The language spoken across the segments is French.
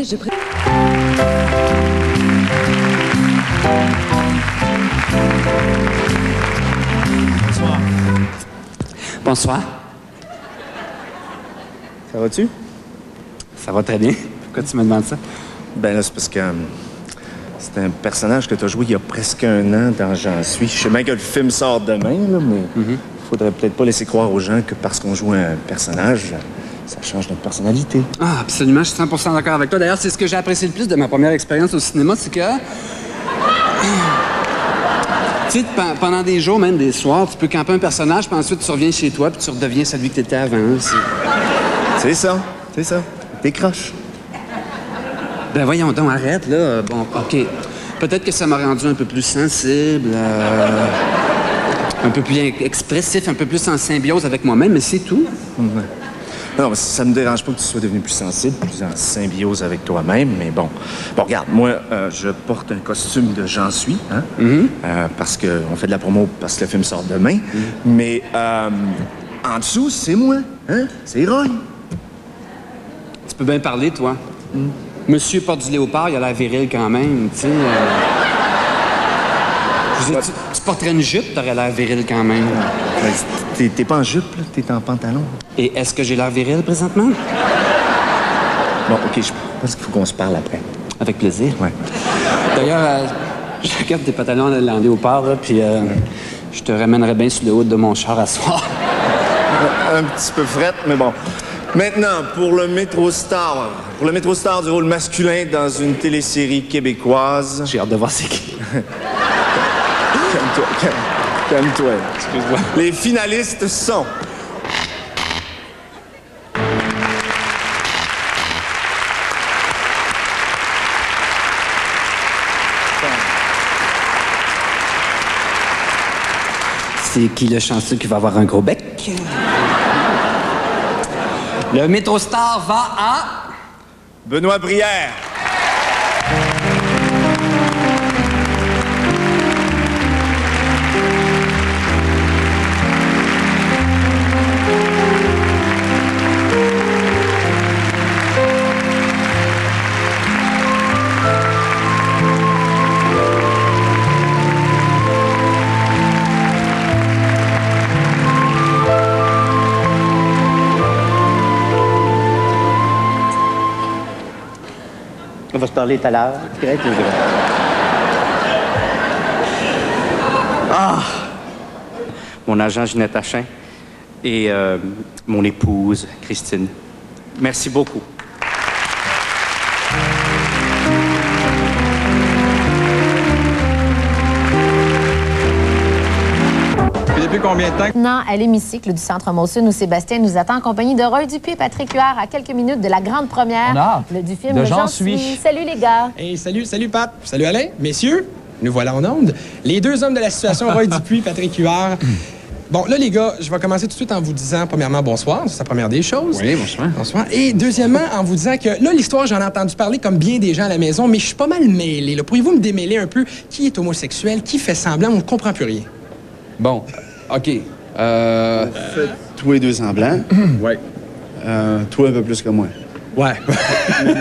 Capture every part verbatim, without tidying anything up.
Je pré... Bonsoir. Bonsoir. Ça va-tu? Ça va très bien. Pourquoi tu me demandes ça? Ben là, c'est parce que... C'est un personnage que tu as joué il y a presque un an dans J'en suis. Je sais bien que le film sort demain, là, mais il mm-hmm. faudrait peut-être pas laisser croire aux gens que parce qu'on joue un personnage, ça change notre personnalité. Ah, absolument, je suis cent pour cent d'accord avec toi. D'ailleurs, c'est ce que j'ai apprécié le plus de ma première expérience au cinéma, c'est que... tu sais, pendant des jours, même des soirs, tu peux camper un personnage, puis ensuite tu reviens chez toi, puis tu redeviens celui que t'étais avant. C'est ça, c'est ça. Décroche. Ben voyons donc, arrête, là. Bon, OK. Peut-être que ça m'a rendu un peu plus sensible, euh, un peu plus expressif, un peu plus en symbiose avec moi-même, mais c'est tout. Mm-hmm. Non, ça me dérange pas que tu sois devenu plus sensible, plus en symbiose avec toi-même, mais bon. Bon, regarde, moi, euh, je porte un costume de J'en suis, hein, mm-hmm. euh, parce qu'on fait de la promo parce que le film sort demain, mm-hmm. mais euh, en dessous, c'est moi, hein, c'est Roy. Tu peux bien parler, toi. Mm. Monsieur porte du léopard, il a l'air viril quand même, tu sais. Euh... Tu, tu porterais une jupe, t'aurais l'air viril quand même. T'es, t'es pas en jupe, là, t'es en pantalon. Et est-ce que j'ai l'air viril présentement? Bon, OK, je pense qu'il faut qu'on se parle après. Avec plaisir. Ouais. D'ailleurs, euh, je regarde tes pantalons en léopard, là, puis euh, ouais. je te ramènerais bien sur le haut de mon char à soir. Un petit peu frette, mais bon. Maintenant, pour le MétroStar, pour le MétroStar du rôle masculin dans une télésérie québécoise... J'ai hâte de voir c'est qui. Calme-toi, calme, calme-toi. Excuse-moi. Les finalistes sont... C'est qui le chanceux qui va avoir un gros bec? Le MétroStar va à... Benoît Brière. On va se parler tout à l'heure. Ah! Mon agent Ginette Achain et euh, mon épouse Christine. Merci beaucoup. Depuis combien de temps? Maintenant, à l'hémicycle du Centre Molson où Sébastien nous attend en compagnie de Roy Dupuis et Patrick Huard à quelques minutes de la grande première le, du film J'en suis. suis. Salut les gars. Hey, salut, salut Pat. Salut Alain. Messieurs, nous voilà en onde. Les deux hommes de la situation, Roy Dupuis et Patrick Huard. Bon, là les gars, je vais commencer tout de suite en vous disant, premièrement, bonsoir, c'est la première des choses. Oui, bonsoir. Bonsoir. Et deuxièmement, en vous disant que là, l'histoire, j'en ai entendu parler comme bien des gens à la maison, mais je suis pas mal mêlé. Pourriez-vous me démêler un peu qui est homosexuel, qui fait semblant, on ne comprend plus rien. Bon, OK. Euh... Faites tous les deux semblants. Ouais. Euh, toi, un peu plus que moi. Ouais.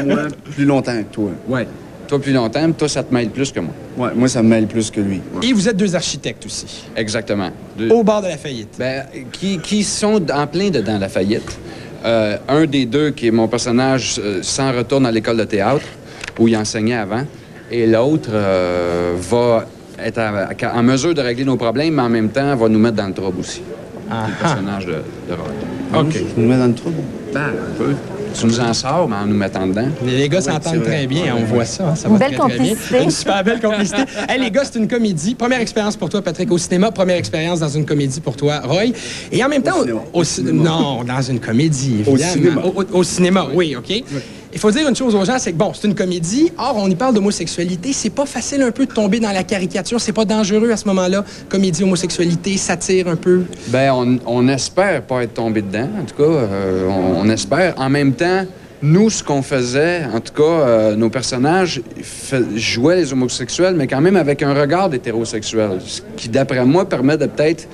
Moi, plus longtemps que toi. Ouais. Toi, plus longtemps, mais toi, ça te mêle plus que moi. Ouais, moi, ça me mêle plus que lui. Ouais. Et vous êtes deux architectes aussi. Exactement. Deux... Au bord de la faillite. Ben, qui, qui sont en plein dedans, la faillite. Euh, un des deux, qui est mon personnage, euh, s'en retourne à l'école de théâtre, où il enseignait avant, et l'autre euh, va... être en mesure de régler nos problèmes, mais en même temps, va nous mettre dans le trouble aussi. Ah le personnage de, de Roy. OK. Tu nous mets dans le trouble? Ben, un peu. Tu nous en sors, mais en nous mettant dedans. Les, les gars s'entendent très bien, on voit ça. Hein, ça va belle très, complicité. Très bien. Une super belle complicité. Hey, les gars, c'est une comédie. Première expérience pour toi, Patrick, au cinéma. Première expérience dans une comédie pour toi, Roy. Et en même temps... Au cinéma. Au, au cinéma. Non, dans une comédie, évidemment. Au cinéma. Au, au, au cinéma, oui, OK? Oui. Il faut dire une chose aux gens, c'est que, bon, c'est une comédie. Or, on y parle d'homosexualité. C'est pas facile un peu de tomber dans la caricature. C'est pas dangereux à ce moment-là. Comédie, homosexualité, satire un peu. Bien, on, on espère pas être tombé dedans. En tout cas, euh, on, on espère. En même temps, nous, ce qu'on faisait, en tout cas, euh, nos personnages fait, jouaient les homosexuels, mais quand même avec un regard d'hétérosexuel. Ce qui, d'après moi, permet de peut-être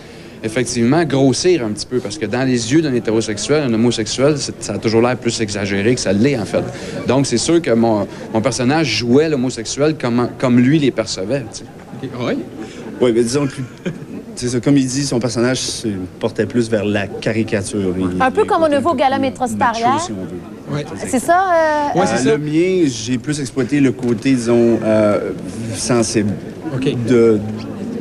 effectivement grossir un petit peu, parce que dans les yeux d'un hétérosexuel, un homosexuel, ça a toujours l'air plus exagéré que ça l'est, en fait. Donc, c'est sûr que mon, mon personnage jouait l'homosexuel comme, comme lui les percevait, tu sais. Okay. Oui? Oui, mais disons que... C'est ça, comme il dit, son personnage se portait plus vers la caricature. Il, un peu comme on le voit au Gala MétroStar. Ouais. C'est ça? Euh, ouais, c'est euh, ça. Le mien, j'ai plus exploité le côté, disons, euh, sensible okay. de,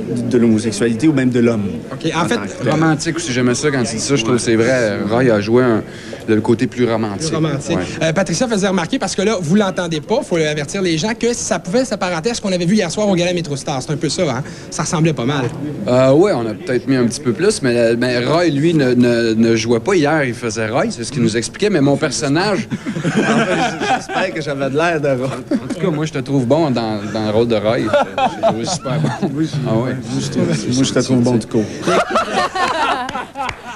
de, de l'homosexualité ou même de l'homme. Okay. En, en fait, romantique aussi, j'aimais ça quand il dit ça. Je trouve que c'est vrai, Roy a joué un, le côté plus romantique. Plus romantique. Ouais. Euh, Patricia faisait remarquer, parce que là, vous l'entendez pas, il faut avertir les gens, que ça pouvait s'apparenter à ce qu'on avait vu hier soir au Gala MétroStar. C'est un peu ça, hein? Ça ressemblait pas mal. Euh, oui, on a peut-être mis un petit peu plus, mais, mais Roy, lui, ne, ne, ne jouait pas hier. Il faisait Roy, c'est ce qu'il nous expliquait, mais mon personnage... J'espère que j'avais de l'air de Roy. En tout cas, moi, je te trouve bon dans, dans le rôle de Roy. Je trouve super bon. Oui, je... Ah, ouais. Moi, je te, moi, je te trouve bon, du coup.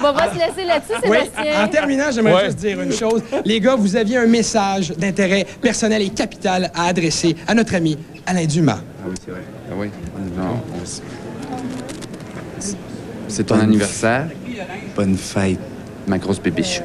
Bon, on va se laisser là-dessus, Sébastien. Oui. En terminant, j'aimerais ouais. juste dire une chose. Les gars, vous aviez un message d'intérêt personnel et capital à adresser à notre ami Alain Dumas. Ah oui, c'est vrai. Ah oui. Non, on... C'est ton Bonne anniversaire. F... Bonne fête, ma grosse pébiche.